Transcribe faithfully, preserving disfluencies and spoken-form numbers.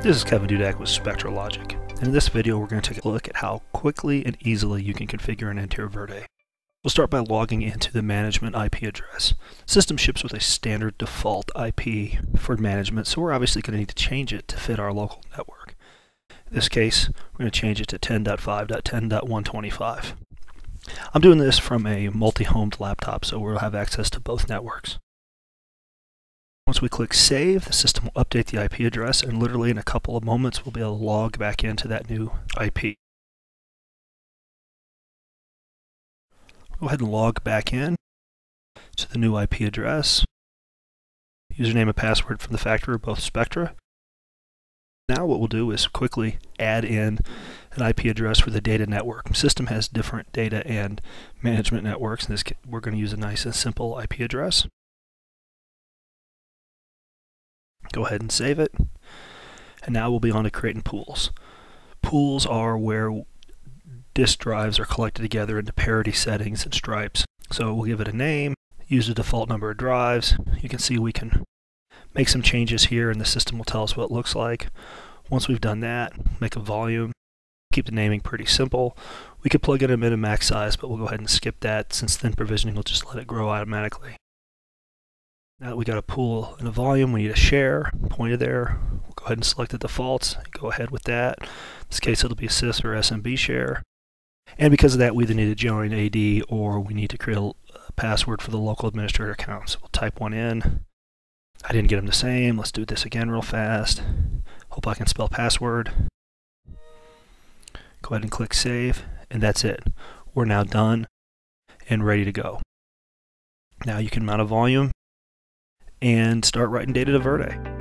This is Kevin Dudak with Spectra Logic, and in this video we're going to take a look at how quickly and easily you can configure an interior Verde. We'll start by logging into the management I P address. The system ships with a standard default I P for management, so we're obviously going to need to change it to fit our local network. In this case, we're going to change it to ten dot five dot ten dot one twenty-five. I'm doing this from a multi-homed laptop, so we'll have access to both networks. Once we click Save, the system will update the I P address, and literally in a couple of moments we'll be able to log back into that new I P. Go ahead and log back in to the new I P address. Username and password from the factory are both Spectra. Now what we'll do is quickly add in an I P address for the data network. The system has different data and management networks. In this case, we're going to use a nice and simple I P address. Go ahead and save it, and now we'll be on to creating pools. Pools are where disk drives are collected together into parity settings and stripes. So we'll give it a name, use the default number of drives. You can see we can make some changes here, and the system will tell us what it looks like. Once we've done that, make a volume. Keep the naming pretty simple. We could plug in a min and max size, but we'll go ahead and skip that since thin provisioning will just let it grow automatically. Now that we got a pool and a volume, we need a share pointer there. We'll go ahead and select the defaults. Go ahead with that. In this case, it'll be a C I F S or S M B share. And because of that, we either need to join A D or we need to create a password for the local administrator account. So we'll type one in. I didn't get them the same. Let's do this again real fast. Hope I can spell password. Go ahead and click Save, and that's it. We're now done and ready to go. Now you can mount a volume and start writing data to Verde.